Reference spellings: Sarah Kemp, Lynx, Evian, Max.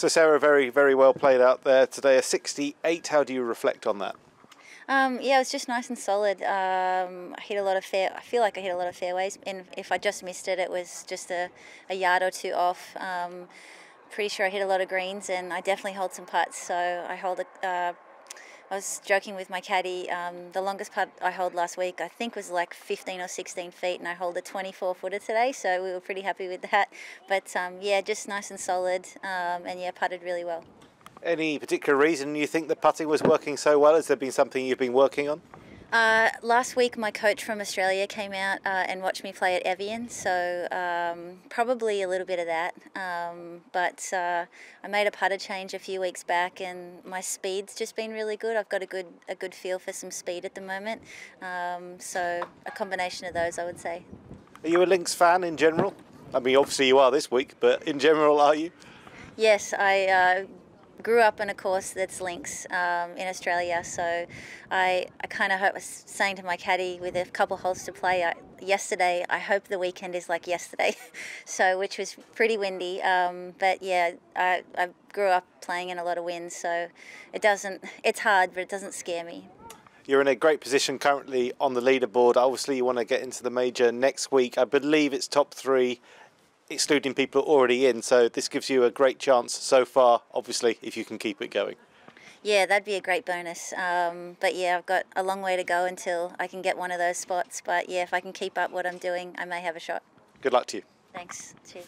So Sarah, very, very well played out there today. A 68, how do you reflect on that? Yeah, it was just nice and solid. I feel like I hit a lot of fairways, and if I just missed it, it was just a yard or two off. Pretty sure I hit a lot of greens, and I definitely hold some putts. So I hold I was joking with my caddy, the longest putt I held last week I think was like 15 or 16 feet, and I hold a 24-footer today, so we were pretty happy with that. But yeah, just nice and solid, and yeah, putted really well. Any particular reason you think the putting was working so well? Has there been something you've been working on? Last week my coach from Australia came out and watched me play at Evian, so probably a little bit of that, but I made a putter change a few weeks back, and my speed's just been really good. I've got a good feel for some speed at the moment, so a combination of those, I would say. Are you a Lynx fan in general? I mean, obviously you are this week, but in general, are you? Yes, I grew up on a course that's Lynx in Australia, so I kind of was saying to my caddy with a couple holes to play yesterday, I hope the weekend is like yesterday, so which was pretty windy, but yeah, I grew up playing in a lot of wind, so it's hard, but it doesn't scare me. You're in a great position currently on the leaderboard. Obviously you want to get into the major next week. I believe it's top three, excluding people already in, so this gives you a great chance so far, obviously, if you can keep it going. Yeah, that'd be a great bonus, but yeah, I've got a long way to go until I can get one of those spots, but yeah, if I can keep up what I'm doing, I may have a shot. Good luck to you. Thanks. Cheers.